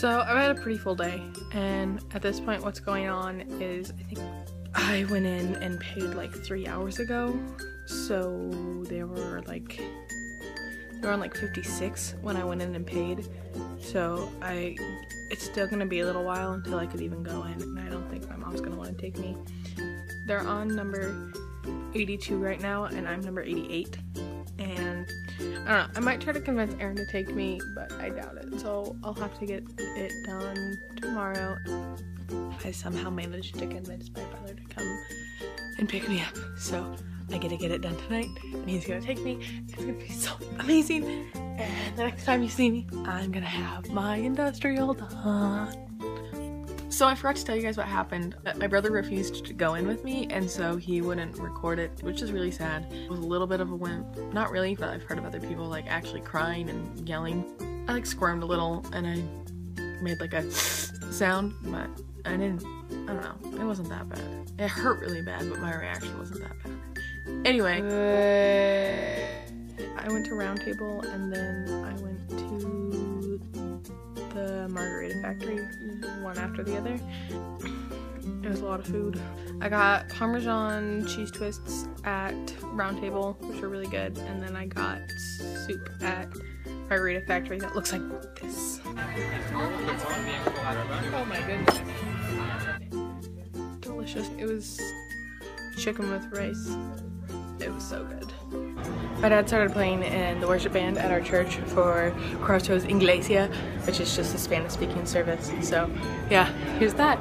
So I've had a pretty full day, and at this point what's going on is I think I went in and paid like 3 hours ago, so they were on like 56 when I went in and paid, so it's still gonna be a little while until I could even go in, and I don't think my mom's gonna want to take me. They're on number 82 right now, and I'm number 88, and I don't know, I might try to convince Aaron to take me, but I doubt it, so I'll have to get it done tomorrow. I somehow managed to convince my brother to come and pick me up, so I get to get it done tonight, and he's gonna take me. It's gonna be so amazing, and the next time you see me, I'm gonna have my industrial done. So I forgot to tell you guys what happened. My brother refused to go in with me, and so he wouldn't record it, which is really sad. It was a little bit of a wimp. Not really, but I've heard of other people like actually crying and yelling. I like squirmed a little, and I made like a sound, but I don't know, it wasn't that bad. It hurt really bad, but my reaction wasn't that bad. Anyway, I went to Roundtable, and then I went to the Margarita Factory, one after the other. It was a lot of food. I got Parmesan cheese twists at Roundtable, which are really good, and then I got soup at Margarita Factory that looks like this. Oh my goodness. Delicious. It was chicken with rice. It was so good. My dad started playing in the worship band at our church for Crossroads Iglesia, which is just a Spanish-speaking service. So yeah, here's that.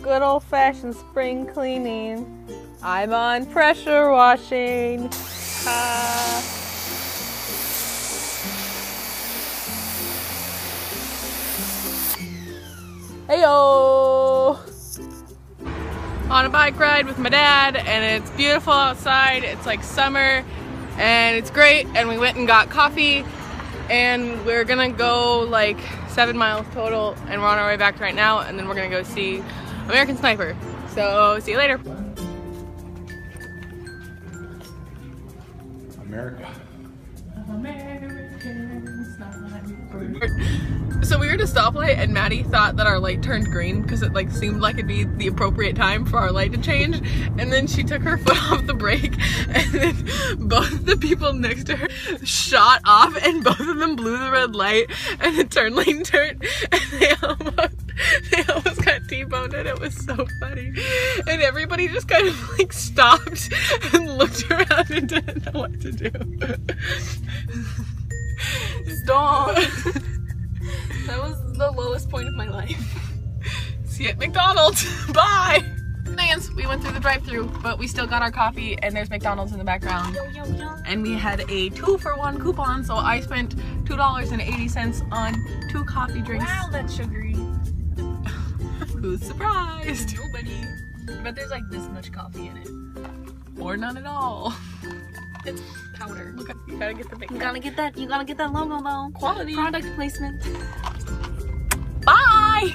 Good old-fashioned spring cleaning. I'm on pressure washing. Hey-o! On a bike ride with my dad, and it's beautiful outside. It's like summer, and it's great, and we went and got coffee, and we're gonna go like 7 miles total, and we're on our way back right now, and then we're gonna go see American Sniper. So, see you later. American Sniper. So we were at a stoplight, and Maddie thought that our light turned green because it like seemed like it'd be the appropriate time for our light to change, and then she took her foot off the brake, and then both the people next to her shot off, and both of them blew the red light, and the turn lane turned, and they almost got T-boned, and it was so funny. And everybody just kind of like stopped and looked around and didn't know what to do. Stop! That was the lowest point of my life. See you at McDonald's. Bye! We went through the drive-thru, but we still got our coffee, and there's McDonald's in the background. And we had a 2-for-1 coupon, so I spent $2.80 on 2 coffee drinks. Wow, that's sugary. Who's surprised? Nobody. But there's like this much coffee in it. Or none at all. It's powder. Look, you gotta get the big. You gotta get that logo though. Quality. Product placement. Bye!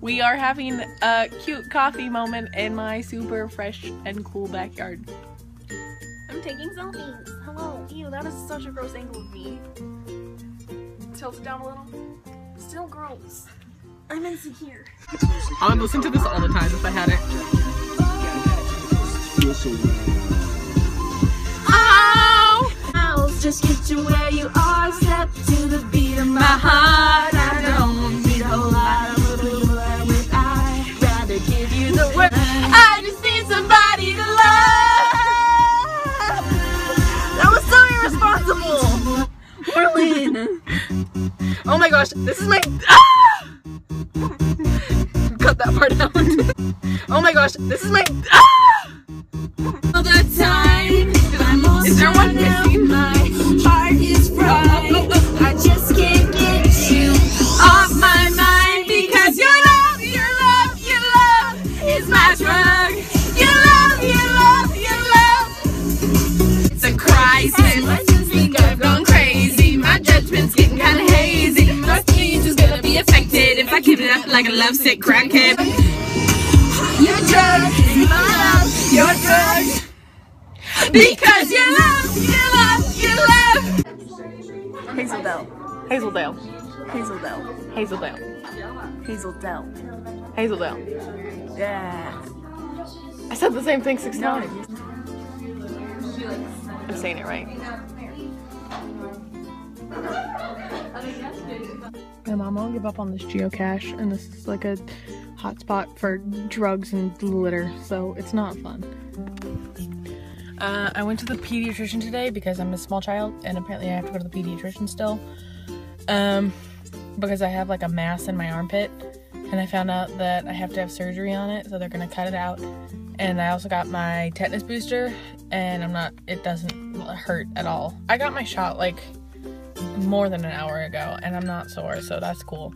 We are having a cute coffee moment in my super fresh and cool backyard. I'm taking selfies. Hello. Ew, that is such a gross angle of me. Tilt it down a little. Still gross. I'm insecure. I would listen to this all the time if I had it. Oh! Just get you where you are, step to the beat of my heart. I don't need a whole lot of love. I'd rather give you the word. I just need somebody to love. That was so irresponsible. Marlene. Oh my gosh, this is my. Cut that part out. Oh my gosh, this is my. All the time, is there one missing? My heart is fried. I just can't get you off my mind because your love is my drug. Your love. It's a crisis. I just think I've gone crazy. rap like a lovesick crackhead. You're drunk, you love, you're drunk. Because you love, you love, you love. Hazeldale. Hazeldale. Hazeldale. Hazeldale. Hazeldale. Hazeldale. Yeah. I said the same thing 6 times. I'm saying it right. My mom won't give up on this geocache, and this is like a hotspot for drugs and litter, so it's not fun. I went to the pediatrician today because I'm a small child, and apparently I have to go to the pediatrician still. Because I have like a mass in my armpit, and I found out that I have to have surgery on it, so they're gonna cut it out. And I also got my tetanus booster, and it doesn't hurt at all. I got my shot like more than an hour ago, and I'm not sore, so that's cool.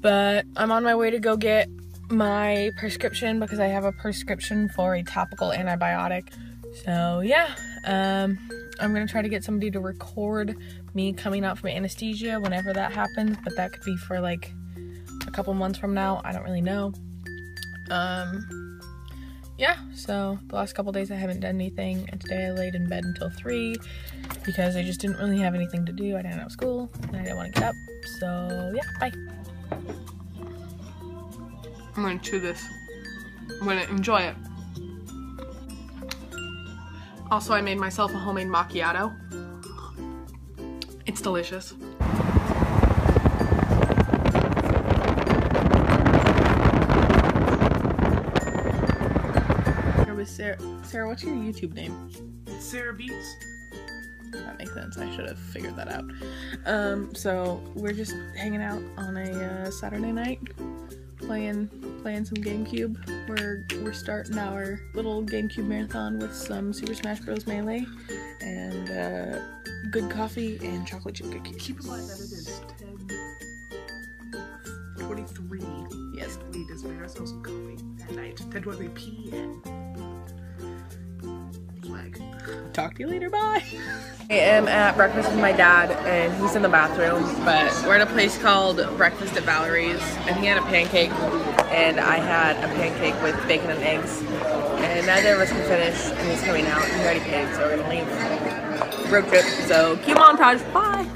But I'm on my way to go get my prescription because I have a prescription for a topical antibiotic. So yeah, I'm gonna try to get somebody to record me coming out from anesthesia whenever that happens, but that could be for like a couple months from now. I don't really know. Yeah, so the last couple days I haven't done anything, and today I laid in bed until 3 because I just didn't really have anything to do. I didn't have school and I didn't want to get up, so yeah, bye. I'm gonna chew this. I'm gonna enjoy it. Also, I made myself a homemade macchiato. It's delicious. Sarah, what's your YouTube name? Sarah Beats. That makes sense. I should have figured that out. So we're just hanging out on a Saturday night, playing some GameCube. We're starting our little GameCube marathon with some Super Smash Bros. Melee and good coffee and chocolate chip cookies. Keep in mind that it is 10:23. Yes, we just made ourselves some coffee at night. 10:23 p.m. Talk to you later, bye! I am at breakfast with my dad, and he's in the bathroom, but we're at a place called Breakfast at Valerie's, and he had a pancake, and I had a pancake with bacon and eggs, and neither of us can finish, and he's coming out, and he already paid, so we're gonna leave. Road trip, so cute montage, bye!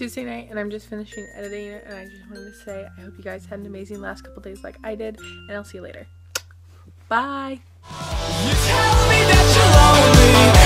Tuesday night and I'm just finishing editing it, and I just wanted to say I hope you guys had an amazing last couple days like I did, and I'll see you later. Bye! You tell me that you're lonely.